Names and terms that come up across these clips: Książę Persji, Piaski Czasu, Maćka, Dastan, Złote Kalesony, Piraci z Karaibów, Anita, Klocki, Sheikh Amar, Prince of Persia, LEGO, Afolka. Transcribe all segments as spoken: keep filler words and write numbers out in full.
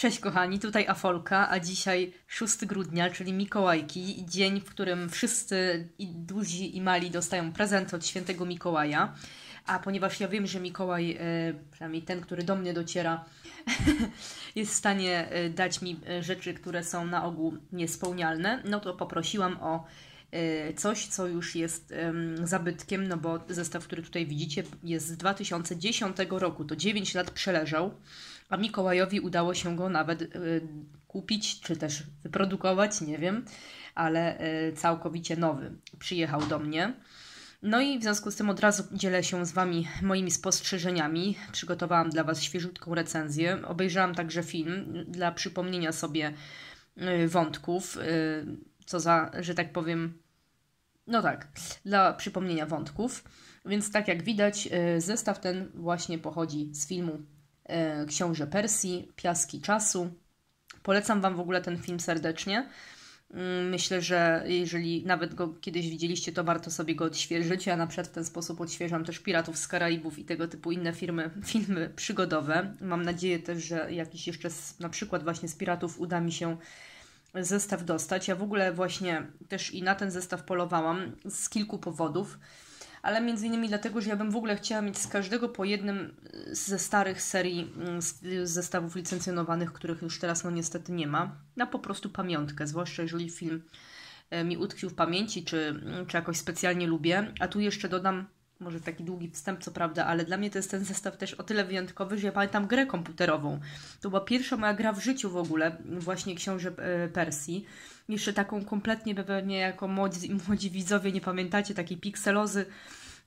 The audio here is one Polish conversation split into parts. Cześć kochani, tutaj Afolka, a dzisiaj szóstego grudnia, czyli Mikołajki, dzień, w którym wszyscy i duzi i mali dostają prezent od świętego Mikołaja. A ponieważ ja wiem, że Mikołaj, przynajmniej ten, który do mnie dociera, jest w stanie dać mi rzeczy, które są na ogół niespełnialne, no to poprosiłam o coś, co już jest zabytkiem, no bo zestaw, który tutaj widzicie, jest z dwa tysiące dziesiątego roku, to dziewięć lat przeleżał, a Mikołajowi udało się go nawet kupić, czy też wyprodukować, nie wiem, ale całkowicie nowy. Przyjechał do mnie. No i w związku z tym od razu dzielę się z Wami moimi spostrzeżeniami. Przygotowałam dla Was świeżutką recenzję. Obejrzałam także film dla przypomnienia sobie wątków, co za, że tak powiem, no tak, dla przypomnienia wątków. Więc tak jak widać, zestaw ten właśnie pochodzi z filmu Książę Persji, Piaski Czasu. Polecam Wam w ogóle ten film serdecznie. Myślę, że jeżeli nawet go kiedyś widzieliście, to warto sobie go odświeżyć. Ja na przykład w ten sposób odświeżam też Piratów z Karaibów i tego typu inne firmy, filmy przygodowe. Mam nadzieję też, że jakiś jeszcze z, na przykład właśnie z Piratów uda mi się zestaw dostać. Ja w ogóle właśnie też i na ten zestaw polowałam z kilku powodów, ale między innymi dlatego, że ja bym w ogóle chciała mieć z każdego po jednym ze starych serii zestawów licencjonowanych, których już teraz no niestety nie ma, na po prostu pamiątkę, zwłaszcza jeżeli film mi utkwił w pamięci, czy, czy jakoś specjalnie lubię. A tu jeszcze dodam, może taki długi wstęp co prawda, ale dla mnie to jest ten zestaw też o tyle wyjątkowy, że ja pamiętam grę komputerową. To była pierwsza moja gra w życiu w ogóle, właśnie Książę Persji. Jeszcze taką kompletnie, pewnie jako młodzi, młodzi widzowie nie pamiętacie, takiej pikselozy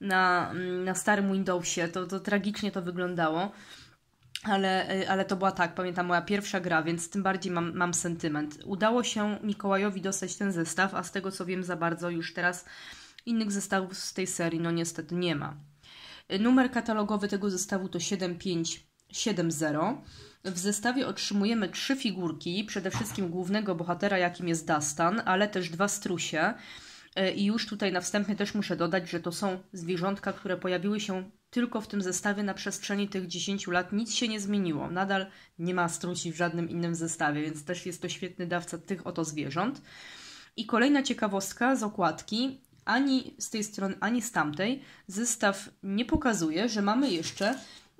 na, na starym Windowsie. To, to tragicznie to wyglądało, ale, ale to była tak, pamiętam, moja pierwsza gra, więc tym bardziej mam, mam sentyment. Udało się Mikołajowi dostać ten zestaw, a z tego co wiem za bardzo już teraz innych zestawów z tej serii no niestety nie ma. Numer katalogowy tego zestawu to siedem pięć siedem zero. W zestawie otrzymujemy trzy figurki, przede wszystkim głównego bohatera, jakim jest Dastan, ale też dwa strusie. I już tutaj na wstępie też muszę dodać, że to są zwierzątka, które pojawiły się tylko w tym zestawie na przestrzeni tych dziesięciu lat. Nic się nie zmieniło. Nadal nie ma strusi w żadnym innym zestawie, więc też jest to świetny dawca tych oto zwierząt. I kolejna ciekawostka z okładki. Ani z tej strony, ani z tamtej zestaw nie pokazuje, że mamy jeszcze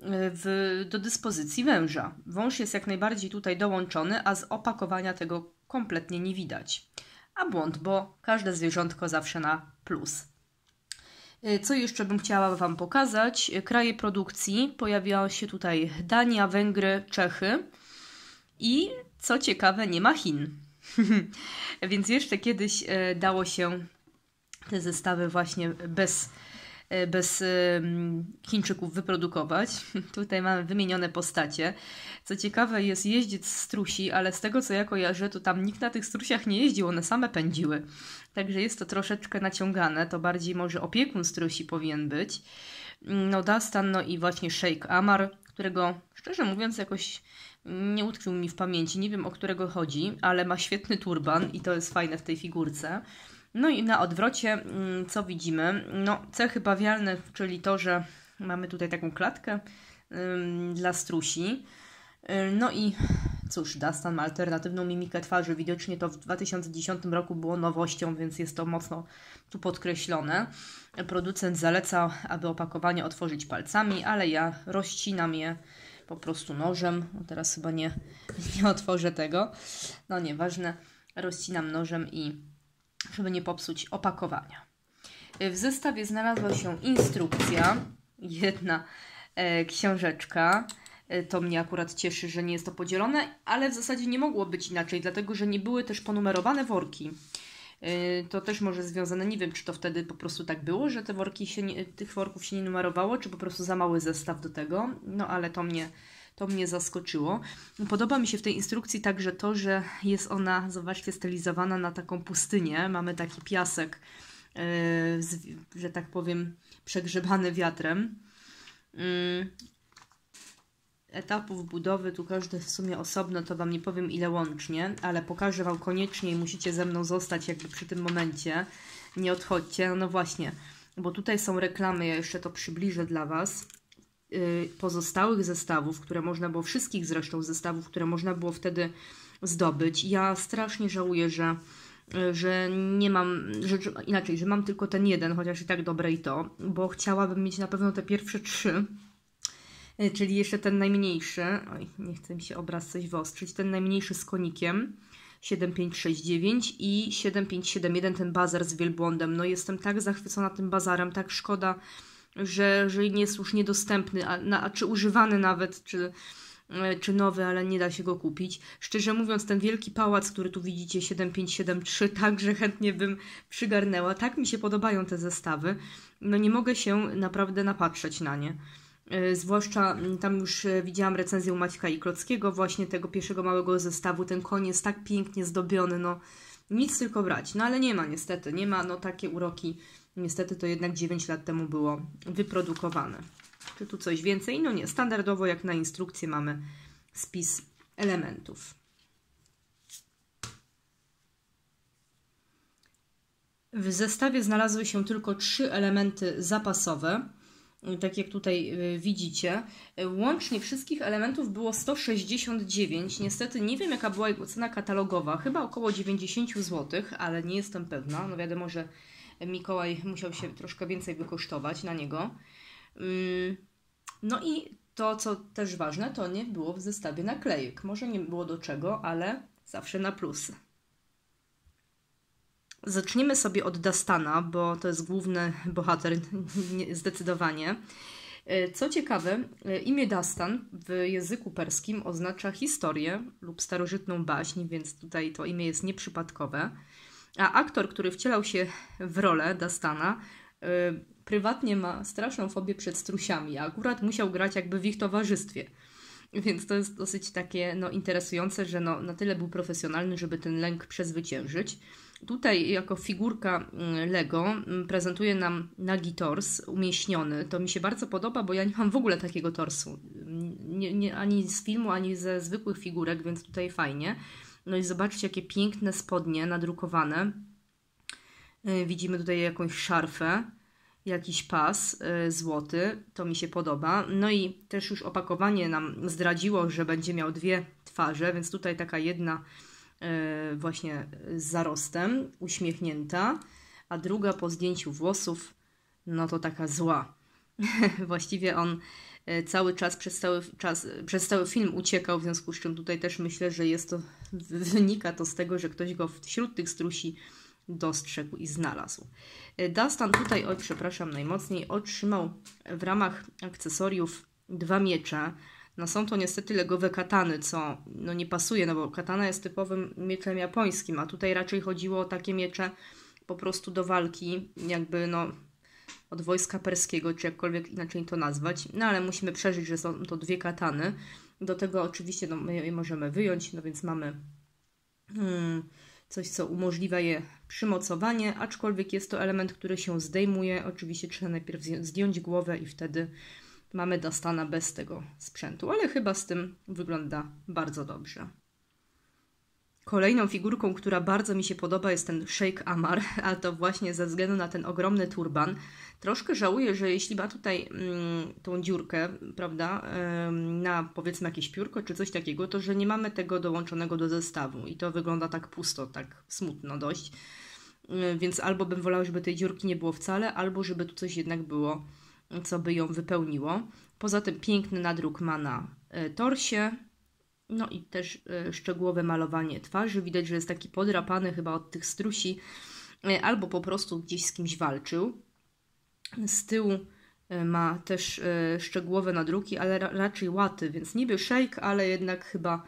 w, do dyspozycji węża. Wąż jest jak najbardziej tutaj dołączony, a z opakowania tego kompletnie nie widać. A błąd, bo każde zwierzątko zawsze na plus. Co jeszcze bym chciała Wam pokazać? Kraje produkcji. Pojawiają się tutaj Dania, Węgry, Czechy i co ciekawe nie ma Chin. Więc jeszcze kiedyś dało się te zestawy właśnie bez, bez Chińczyków wyprodukować. Tutaj mamy wymienione postacie. Co ciekawe jest jeździec strusi, ale z tego co ja kojarzę, to tam nikt na tych strusiach nie jeździł, one same pędziły. Także jest to troszeczkę naciągane, to bardziej może opiekun strusi powinien być. No Dastan, no i właśnie Sheikh Amar, którego szczerze mówiąc jakoś nie utkwił mi w pamięci, nie wiem o którego chodzi, ale ma świetny turban i to jest fajne w tej figurce. No i na odwrocie, co widzimy? No, cechy bawialne, czyli to, że mamy tutaj taką klatkę ym, dla strusi. Ym, no i cóż, Dastan ma alternatywną mimikę twarzy. Widocznie to w dwa tysiące dziesiątym roku było nowością, więc jest to mocno tu podkreślone. Producent zaleca, aby opakowanie otworzyć palcami, ale ja rozcinam je po prostu nożem. No teraz chyba nie, nie otworzę tego. No nieważne, rozcinam nożem i żeby nie popsuć opakowania. W zestawie znalazła się instrukcja, jedna e, książeczka. E, to mnie akurat cieszy, że nie jest to podzielone, ale w zasadzie nie mogło być inaczej, dlatego że nie były też ponumerowane worki. E, to też może związane, nie wiem, czy to wtedy po prostu tak było, że te worki się nie, tych worków się nie numerowało, czy po prostu za mały zestaw do tego, no ale to mnie To mnie zaskoczyło. Podoba mi się w tej instrukcji także to, że jest ona, zobaczcie, stylizowana na taką pustynię. Mamy taki piasek, yy, z, że tak powiem, przegrzebany wiatrem. Yy. Etapów budowy, tu każdy w sumie osobno, to Wam nie powiem ile łącznie, ale pokażę Wam koniecznie i musicie ze mną zostać jakby przy tym momencie. Nie odchodźcie, no, no właśnie, bo tutaj są reklamy, ja jeszcze to przybliżę dla Was. pozostałych zestawów, które można było, wszystkich zresztą zestawów, które można było wtedy zdobyć. Ja strasznie żałuję, że, że nie mam, że, inaczej, że mam tylko ten jeden, chociaż i tak dobre i to, bo chciałabym mieć na pewno te pierwsze trzy, czyli jeszcze ten najmniejszy, oj, nie chce mi się obraz coś wyostrzyć, ten najmniejszy z konikiem, siedem pięć sześć dziewięć i siedem pięć siedem jeden, ten bazar z wielbłądem. No jestem tak zachwycona tym bazarem, tak szkoda, że, że nie jest już niedostępny, a, na, a czy używany nawet, czy, czy nowy, ale nie da się go kupić. Szczerze mówiąc, ten wielki pałac, który tu widzicie, siedem pięć siedem trzy, także chętnie bym przygarnęła. Tak mi się podobają te zestawy. No nie mogę się naprawdę napatrzeć na nie. Zwłaszcza tam już widziałam recenzję u Maćka i Klockiego właśnie tego pierwszego małego zestawu. Ten koń jest tak pięknie zdobiony, no nic tylko brać. No ale nie ma niestety, nie ma, no takie uroki. Niestety to jednak dziewięć lat temu było wyprodukowane. Czy tu coś więcej? No nie, standardowo jak na instrukcję mamy spis elementów. W zestawie znalazły się tylko trzy elementy zapasowe. Tak jak tutaj widzicie, łącznie wszystkich elementów było sto sześćdziesiąt dziewięć. Niestety nie wiem, jaka była jego cena katalogowa, chyba około dziewięćdziesiąt złotych, ale nie jestem pewna. No wiadomo, że Mikołaj musiał się troszkę więcej wykosztować na niego. No i to, co też ważne, to nie było w zestawie naklejek. Może nie było do czego, ale zawsze na plus. Zaczniemy sobie od Dastana, bo to jest główny bohater zdecydowanie. Co ciekawe, imię Dastan w języku perskim oznacza historię lub starożytną baśń, więc tutaj to imię jest nieprzypadkowe. A aktor, który wcielał się w rolę Dastana, yy, prywatnie ma straszną fobię przed strusiami, a akurat musiał grać jakby w ich towarzystwie. Więc to jest dosyć takie no, interesujące, że no, na tyle był profesjonalny, żeby ten lęk przezwyciężyć. Tutaj jako figurka LEGO prezentuje nam nagi tors umieśniony. To mi się bardzo podoba, bo ja nie mam w ogóle takiego torsu. Nie, nie, ani z filmu, ani ze zwykłych figurek, więc tutaj fajnie. No i zobaczcie, jakie piękne spodnie nadrukowane. Widzimy tutaj jakąś szarfę, jakiś pas złoty, to mi się podoba. No i też już opakowanie nam zdradziło, że będzie miał dwie twarze, więc tutaj taka jedna właśnie z zarostem, uśmiechnięta, a druga po zdjęciu włosów, no to taka zła. Właściwie on cały czas przez cały, czas, przez cały film uciekał, w związku z czym tutaj też myślę, że jest to, wynika to z tego, że ktoś go wśród tych strusi dostrzegł i znalazł. Dastan tutaj, oj przepraszam najmocniej, otrzymał w ramach akcesoriów dwa miecze. No są to niestety legowe katany, co no nie pasuje, no bo katana jest typowym mieczem japońskim, a tutaj raczej chodziło o takie miecze po prostu do walki, jakby no od wojska perskiego, czy jakkolwiek inaczej to nazwać. No ale musimy przeżyć, że są to dwie katany. Do tego oczywiście no, my je możemy wyjąć, no więc mamy hmm, coś, co umożliwia je przymocowanie, aczkolwiek jest to element, który się zdejmuje. Oczywiście trzeba najpierw zdjąć głowę i wtedy mamy Dastana bez tego sprzętu, ale chyba z tym wygląda bardzo dobrze. Kolejną figurką, która bardzo mi się podoba, jest ten Sheikh Amar, a to właśnie ze względu na ten ogromny turban. Troszkę żałuję, że jeśli ma tutaj mm, tą dziurkę, prawda, ym, na powiedzmy jakieś piórko czy coś takiego, to że nie mamy tego dołączonego do zestawu i to wygląda tak pusto, tak smutno dość. Yy, więc albo bym wolała, żeby tej dziurki nie było wcale, albo żeby tu coś jednak było, co by ją wypełniło. Poza tym piękny nadruk ma na y, torsie. No i też szczegółowe malowanie twarzy. Widać, że jest taki podrapany chyba od tych strusi, albo po prostu gdzieś z kimś walczył. Z tyłu ma też szczegółowe nadruki, ale raczej łaty, więc niby szejk, ale jednak chyba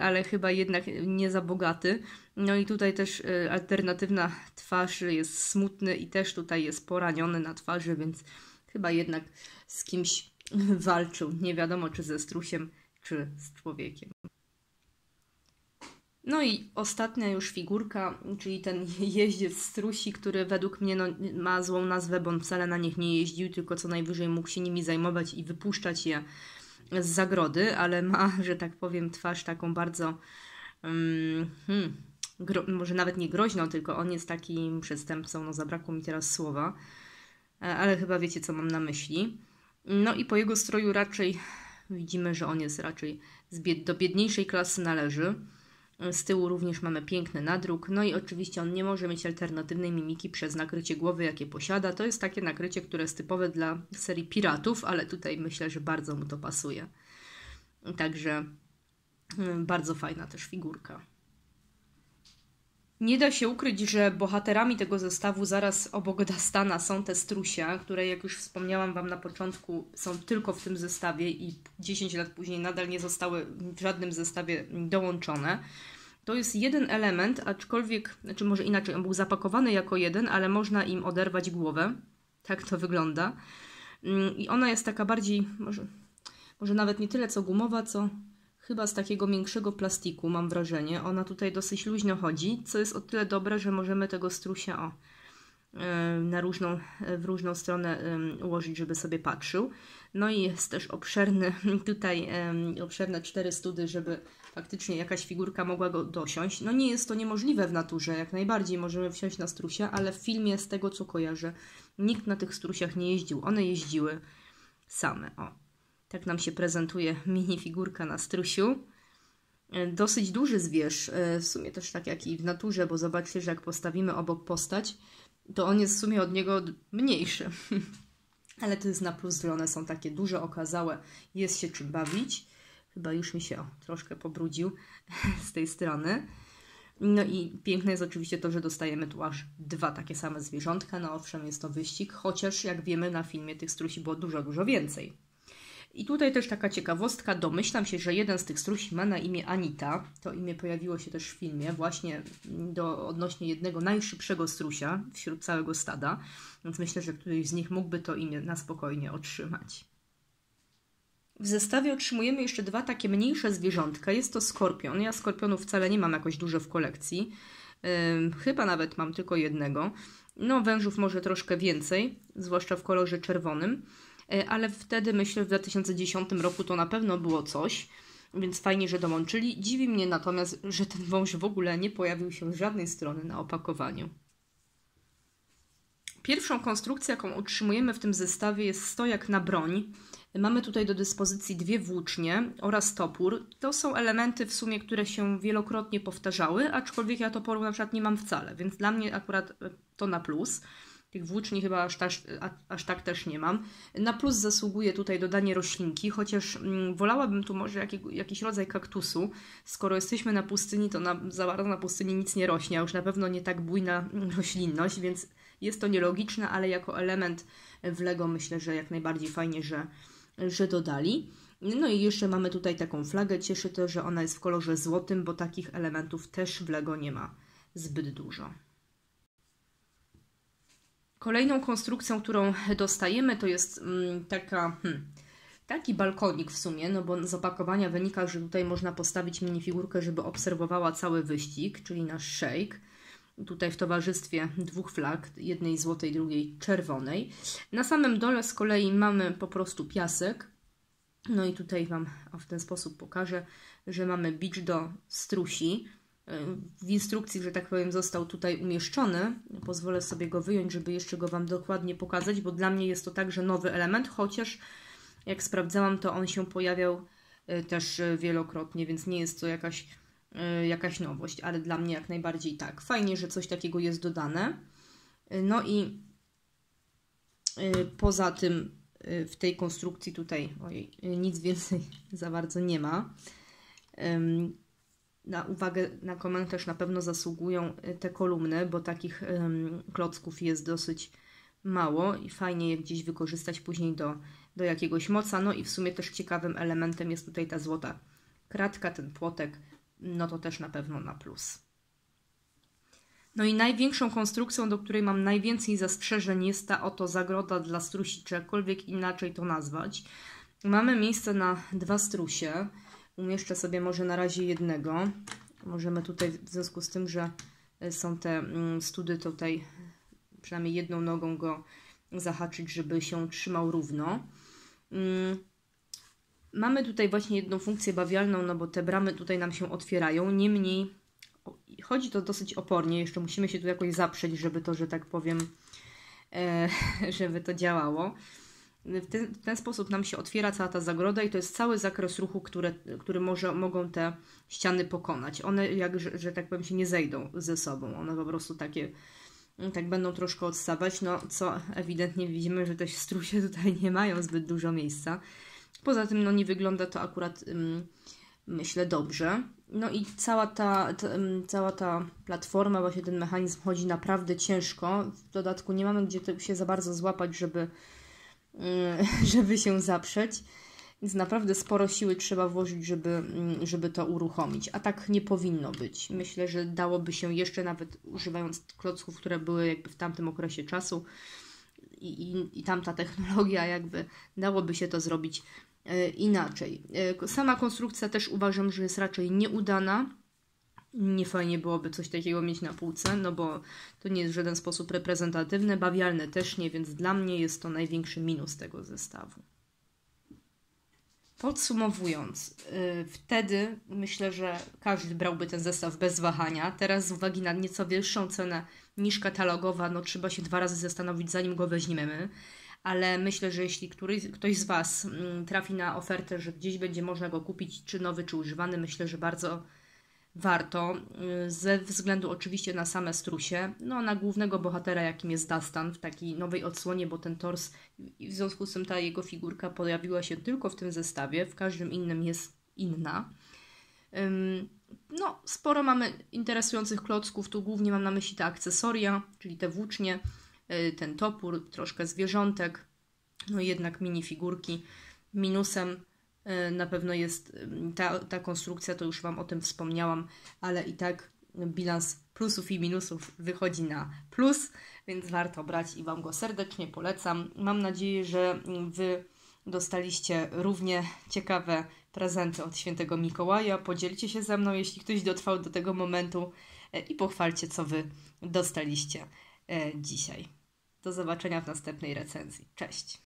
ale chyba jednak nie za bogaty. No i tutaj też alternatywna twarz jest smutny i też tutaj jest poraniony na twarzy, więc chyba jednak z kimś walczył, nie wiadomo czy ze strusiem, czy z człowiekiem. No i ostatnia już figurka, czyli ten jeździec strusi, który według mnie no, ma złą nazwę, bo on wcale na nich nie jeździł, tylko co najwyżej mógł się nimi zajmować i wypuszczać je z zagrody, ale ma, że tak powiem, twarz taką bardzo, hmm, gro, może nawet nie groźną, tylko on jest takim przestępcą, no zabrakło mi teraz słowa. ale chyba wiecie, co mam na myśli. No i po jego stroju raczej widzimy, że on jest raczej z bied- do biedniejszej klasy należy. Z tyłu również mamy piękny nadruk. No i oczywiście on nie może mieć alternatywnej mimiki przez nakrycie głowy, jakie posiada. To jest takie nakrycie, które jest typowe dla serii piratów, ale tutaj myślę, że bardzo mu to pasuje. Także bardzo fajna też figurka. Nie da się ukryć, że bohaterami tego zestawu zaraz obok Dastana są te strusia, które, jak już wspomniałam Wam na początku, są tylko w tym zestawie i dziesięć lat później nadal nie zostały w żadnym zestawie dołączone. To jest jeden element, aczkolwiek, znaczy może inaczej, on był zapakowany jako jeden, ale można im oderwać głowę. Tak to wygląda. I ona jest taka bardziej, może, może nawet nie tyle co gumowa, co... chyba z takiego większego plastiku, mam wrażenie. Ona tutaj dosyć luźno chodzi, co jest o tyle dobre, że możemy tego strusia o, na różną, w różną stronę ułożyć, żeby sobie patrzył. No i jest też obszerny, tutaj obszerne cztery study, żeby faktycznie jakaś figurka mogła go dosiąść. No nie jest to niemożliwe w naturze, jak najbardziej możemy wsiąść na strusia, ale w filmie, z tego co kojarzę, nikt na tych strusiach nie jeździł. One jeździły same, o. Tak nam się prezentuje minifigurka na strusiu. Dosyć duży zwierz, w sumie też tak jak i w naturze, bo zobaczcie, że jak postawimy obok postać, to on jest w sumie od niego mniejszy. Ale to jest na plus, że one są takie duże, okazałe, jest się czym bawić. Chyba już mi się o, troszkę pobrudził z tej strony. No i piękne jest oczywiście to, że dostajemy tu aż dwa takie same zwierzątka. No owszem, jest to wyścig, chociaż jak wiemy na filmie tych strusi było dużo, dużo więcej. I tutaj też taka ciekawostka, domyślam się, że jeden z tych strusi ma na imię Anita. To imię pojawiło się też w filmie właśnie do, odnośnie jednego najszybszego strusia wśród całego stada, więc myślę, że któryś z nich mógłby to imię na spokojnie otrzymać. W zestawie otrzymujemy jeszcze dwa takie mniejsze zwierzątka. Jest to skorpion. Ja skorpionów wcale nie mam jakoś dużo w kolekcji. Yy, chyba nawet mam tylko jednego. No wężów może troszkę więcej, zwłaszcza w kolorze czerwonym. Ale wtedy, myślę, w dwa tysiące dziesiątym roku to na pewno było coś, więc fajnie, że dołączyli. Dziwi mnie natomiast, że ten wąż w ogóle nie pojawił się z żadnej strony na opakowaniu. Pierwszą konstrukcją, jaką otrzymujemy w tym zestawie, jest stojak na broń. Mamy tutaj do dyspozycji dwie włócznie oraz topór. To są elementy w sumie, które się wielokrotnie powtarzały, aczkolwiek ja toporu na przykład nie mam wcale, więc dla mnie akurat to na plus. Tych włóczni chyba aż, taż, aż tak też nie mam. Na plus zasługuje tutaj dodanie roślinki, chociaż wolałabym tu może jakiego, jakiś rodzaj kaktusu. Skoro jesteśmy na pustyni, to na, za bardzo na pustyni nic nie rośnie, a już na pewno nie tak bujna roślinność, więc jest to nielogiczne, ale jako element w LEGO myślę, że jak najbardziej fajnie, że, że dodali. No i jeszcze mamy tutaj taką flagę. Cieszy to, że ona jest w kolorze złotym, bo takich elementów też w LEGO nie ma zbyt dużo. Kolejną konstrukcją, którą dostajemy, to jest taka, hmm, taki balkonik w sumie, no bo z opakowania wynika, że tutaj można postawić minifigurkę, żeby obserwowała cały wyścig, czyli nasz szejk. Tutaj w towarzystwie dwóch flag, jednej złotej, drugiej czerwonej. Na samym dole z kolei mamy po prostu piasek. No i tutaj Wam w ten sposób pokażę, że mamy bicz do strusi. W instrukcji, że tak powiem, został tutaj umieszczony. Pozwolę sobie go wyjąć, żeby jeszcze go Wam dokładnie pokazać, bo dla mnie jest to także nowy element, chociaż jak sprawdzałam, to on się pojawiał też wielokrotnie, więc nie jest to jakaś, jakaś nowość, ale dla mnie jak najbardziej tak. Fajnie, że coś takiego jest dodane. No i poza tym w tej konstrukcji tutaj ojej, nic więcej za bardzo nie ma. Na uwagę, na komentarz na pewno zasługują te kolumny, bo takich ym, klocków jest dosyć mało i fajnie je gdzieś wykorzystać później do, do jakiegoś moca. No i w sumie też ciekawym elementem jest tutaj ta złota kratka, ten płotek, no to też na pewno na plus. No i największą konstrukcją, do której mam najwięcej zastrzeżeń, jest ta oto zagroda dla strusi, czy jakkolwiek inaczej to nazwać. Mamy miejsce na dwa strusie. Umieszczę sobie może na razie jednego. Możemy tutaj, w związku z tym, że są te study, tutaj przynajmniej jedną nogą go zahaczyć, żeby się trzymał równo. Mamy tutaj właśnie jedną funkcję bawialną, no bo te bramy tutaj nam się otwierają. Niemniej chodzi to dosyć opornie. Jeszcze musimy się tu jakoś zaprzeć, żeby to, że tak powiem, żeby to działało. W ten, w ten sposób nam się otwiera cała ta zagroda i to jest cały zakres ruchu, które, który może, mogą te ściany pokonać. One, jak, że, że tak powiem, się nie zejdą ze sobą. One po prostu takie, tak będą troszkę odstawać, no co ewidentnie widzimy, że te strusie tutaj nie mają zbyt dużo miejsca. Poza tym no nie wygląda to akurat, myślę, dobrze. No i cała ta, ta, cała ta platforma, właśnie ten mechanizm chodzi naprawdę ciężko. W dodatku nie mamy gdzie się za bardzo złapać, żeby, żeby się zaprzeć. Więc naprawdę sporo siły trzeba włożyć, żeby, żeby to uruchomić. A tak nie powinno być. Myślę, że dałoby się jeszcze nawet używając klocków, które były jakby w tamtym okresie czasu i, i, i tamta technologia jakby dałoby się to zrobić inaczej. Sama konstrukcja też uważam, że jest raczej nieudana. Nie fajnie byłoby coś takiego mieć na półce, no bo to nie jest w żaden sposób reprezentatywne, bawialne też nie, więc dla mnie jest to największy minus tego zestawu. Podsumowując, yy, wtedy myślę, że każdy brałby ten zestaw bez wahania. Teraz z uwagi na nieco wyższą cenę niż katalogowa, no trzeba się dwa razy zastanowić, zanim go weźmiemy. Ale myślę, że jeśli któryś, ktoś z Was yy, trafi na ofertę, że gdzieś będzie można go kupić, czy nowy, czy używany, myślę, że bardzo warto. Yy, ze względu oczywiście na same strusie, no na głównego bohatera, jakim jest Dastan w takiej nowej odsłonie, bo ten tors i w związku z tym ta jego figurka pojawiła się tylko w tym zestawie, w każdym innym jest inna. Yy, no sporo mamy interesujących klocków, tu głównie mam na myśli te akcesoria, czyli te włócznie, ten topór, troszkę zwierzątek, no jednak minifigurki. Minusem na pewno jest ta, ta konstrukcja, to już Wam o tym wspomniałam, ale i tak bilans plusów i minusów wychodzi na plus, więc warto brać i Wam go serdecznie polecam. Mam nadzieję, że Wy dostaliście równie ciekawe prezenty od Świętego Mikołaja. Podzielcie się ze mną, jeśli ktoś dotrwał do tego momentu i pochwalcie, co Wy dostaliście dzisiaj. Do zobaczenia w następnej recenzji. Cześć!